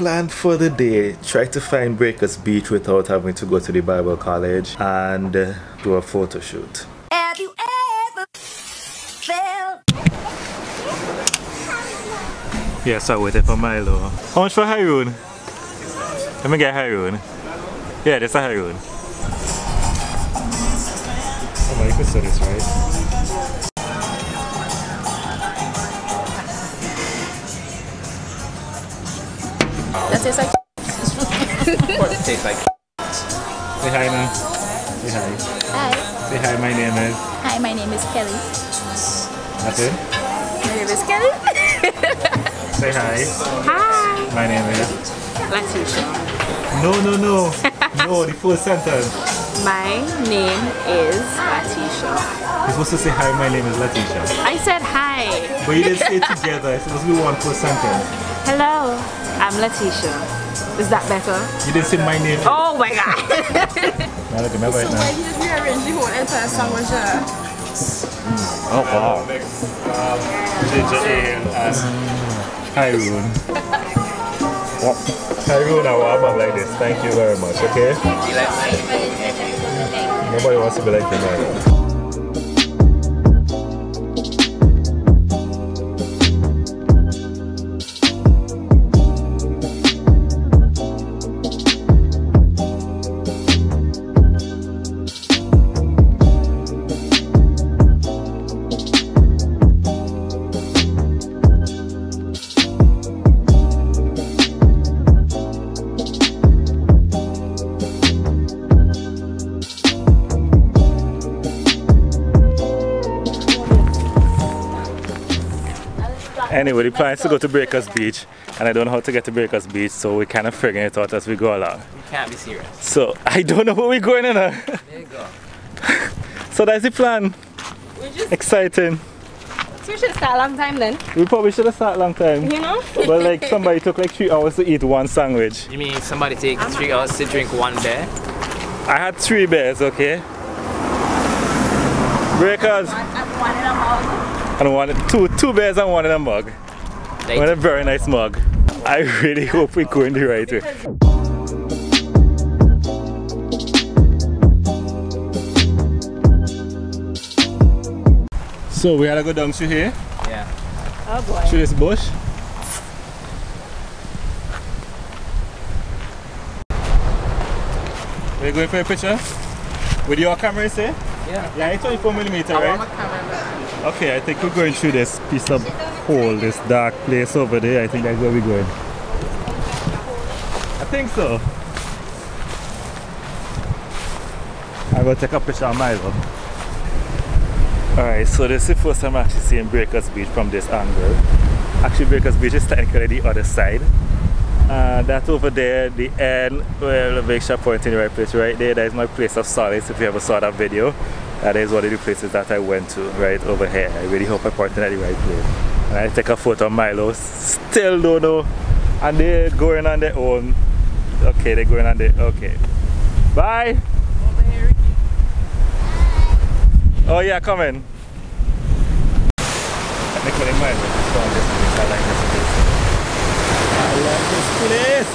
plan for the day, try to find Breakers Beach without having to go to the Bible College and do a photo shoot. Have you ever felt? Yes, I waited for Milo. How much for Haroun? Let me get Haroun. Yeah, that's a Haroun. Oh my, you can sell this, right? That tastes like Of course it tastes like Say hi now. Say hi. Hi. Say hi, my name is. Hi, my name is Kelly. That's it? My name is Kelly. Say hi. Hi. My name is. Latisha. No, no, no. No, the full sentence. My name is Latisha. You're supposed to say hi, my name is Latisha. I said hi. But you didn't say it together. It's supposed to be one full sentence. Hello. I'm Latisha. Is that better? You didn't say my name. Oh my god! Now look at me right now. So why did you rearrange the whole entire sandwich? Oh wow. JJ and Kyroon. Kyroon, I want mom like this. Thank you very much, okay? Nobody wants to be like me. Anyway, the plan is to go to Breakers Beach, and I don't know how to get to Breakers Beach, so we're kind of figuring it out as we go along. You can't be serious. So, I don't know where we're going in. There you go. So that's the plan. We're just exciting. So we should start a long time then. We probably should have started a long time. You know? But like somebody took like 3 hours to eat one sandwich. You mean somebody takes 3 hours to drink one beer? I had 3 beers, okay? Breakers. And wanted two bears and one in a mug. What a very nice mug. I really hope we're going the right way. So we gotta go down through here. Yeah. Oh boy. Through this bush. We're going for a picture? With your camera, say? Yeah. Yeah, it's 24mm, right? I want my camera. Okay, I think we're going through this piece of hole, this dark place over there. I think that's where we're going. I think so. I'm going to take a picture of Milo. Alright, so this is the first time I'm actually seeing Breakers Beach from this angle. Actually, Breakers Beach is technically the other side. That over there, the end, well, make sure I point in the right place right there. That is my place of solace if you ever saw that video. That is one of the places that I went to, right over here. I really hope I parked in at the right place. And I take a photo of Milo, still don't know. And they're going on their own. Okay, they're going on their own. Okay. Bye! Over here, Ricky. Oh, yeah, come in. I think when Milo is from this place, I like this place. I love this place!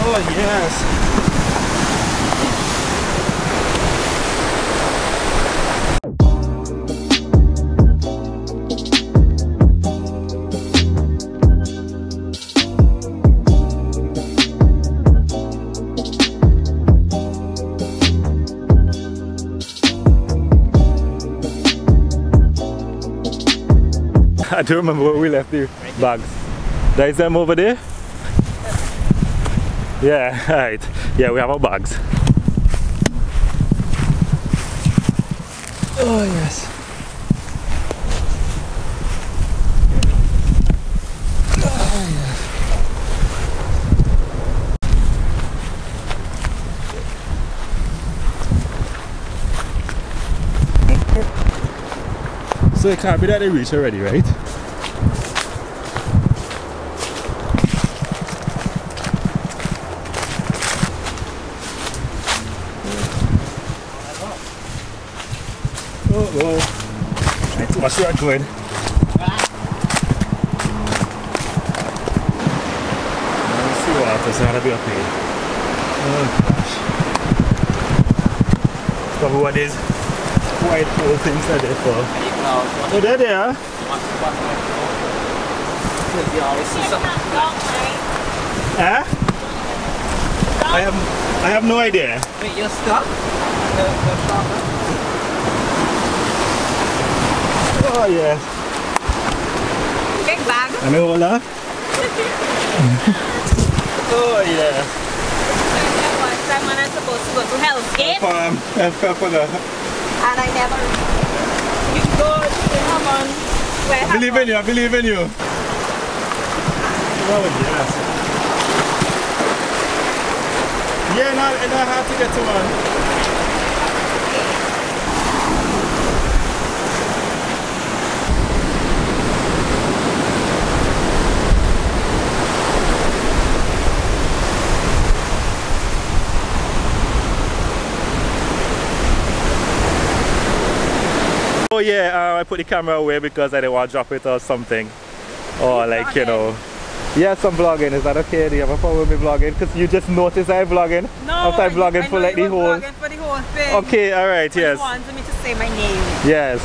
Oh, yes! I don't remember where we left the bags. That is them over there? Yeah, right. Yeah, we have our bags. Oh, yes. Oh, yes. So it can't be that they reach already, right? What's that good? it's gotta be up here. Oh gosh. It's probably what these white whole things are there for. Oh, there they are. Huh? I have no idea. Wait, you're stuck? Oh yes. Big bag. Let me hold up. Oh yeah. Someone is supposed to go to Hell's Gate. And I never. You go to Hammond. I believe in you. I believe in you. Oh yes. Yeah, not hard to get to one. Oh yeah, I put the camera away because I didn't want to drop it or something. Or like, you know. Yes, I'm vlogging. Is that okay? Do you have a problem with me vlogging? Because you just noticed I'm vlogging. No, after I'm vlogging I for like the whole thing. Okay, alright, yes. You wanted me to say my name. Yes.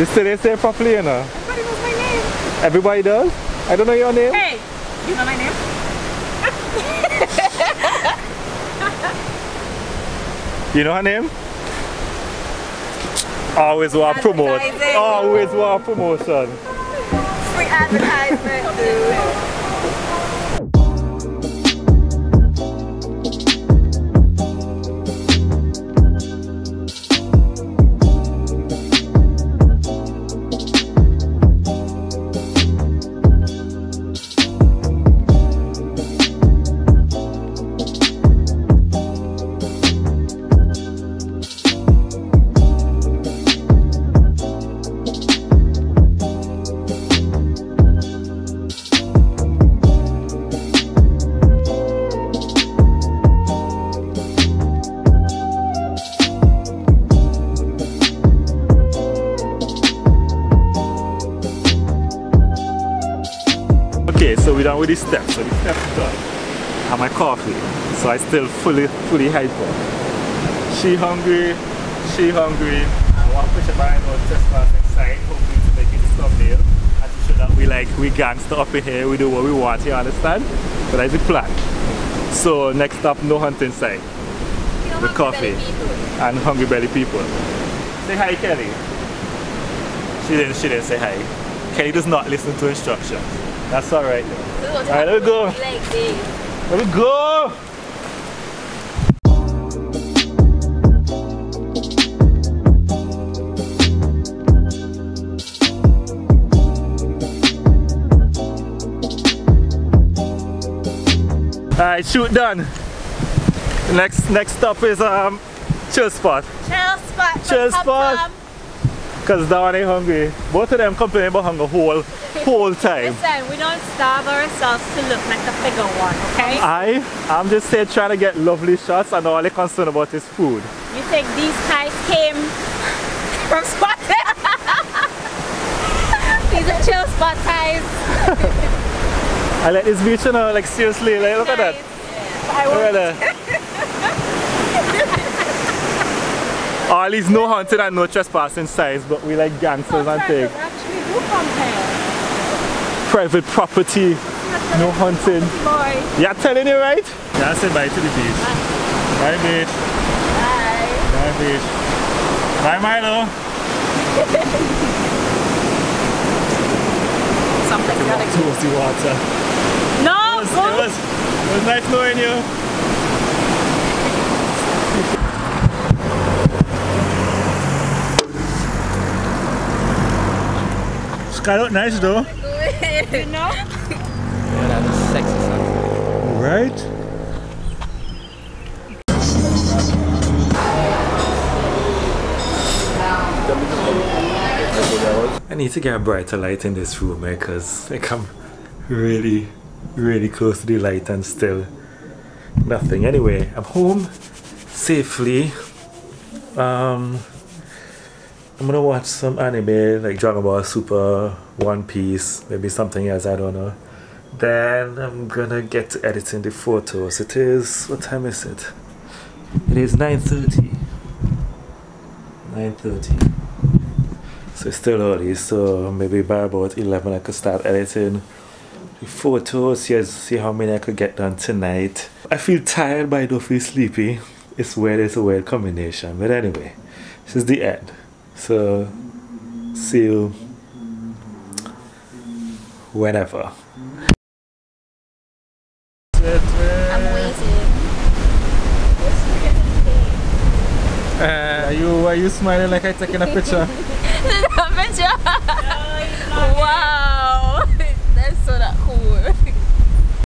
You still didn't say it properly, you know? Everybody knows my name. Everybody does? I don't know your name. Hey, you know my name? You know her name? Always want promote. Always want promotion. Free advertisement, dude. Down with the steps, so the steps are done. I have my coffee, so I still fully hyper. She hungry. I want to push a band or trespass inside, hopefully to make it a thumbnail and to show that we gangster up in here, we do what we want, you understand? But that's the plan. So next up, no hunting side. With coffee and hungry belly people. Say hi, Kelly. She didn't say hi. Kelly does not listen to instructions. That's alright. Alright, let me go. Let me go! Alright, shoot done. Next stop is chill spot. Chill spot. Cause that one ain't hungry. Both of them complaining about hunger whole time. Listen, we don't starve ourselves to look like the figure one, okay? I'm just here trying to get lovely shots and all they're concerned about is food. You think these guys came from spot? These are chill spot guys. I like this beach, you know, like seriously, like, look at that. Yeah. Look at that. All these no hunting and no trespassing signs, but we like gangsters and things. Actually do come here. Private property, no hunting. Yeah, telling you right? Yeah, I said bye to the beach. Bye, beach. Bye. Bye, beach. Bye, Milo. Something's got to go. The water. No! It was nice knowing you. It's kind of nice though. You know? Yeah, that was sexy song. Right? I need to get a brighter light in this room because I come really, really close to the light and still nothing. Anyway, I'm home safely. I'm gonna watch some anime like Dragon Ball Super, One Piece, maybe something else, I don't know. Then I'm gonna get to editing the photos. It is, what time is it? It is 9:30. 9:30. So it's still early, so maybe by about 11 I could start editing the photos. Yes, see how many I could get done tonight. I feel tired but I don't feel sleepy. It's a weird combination. But anyway, this is the end. So see you whenever. Why are you smiling like I'm taking a picture? No, picture. No, wow.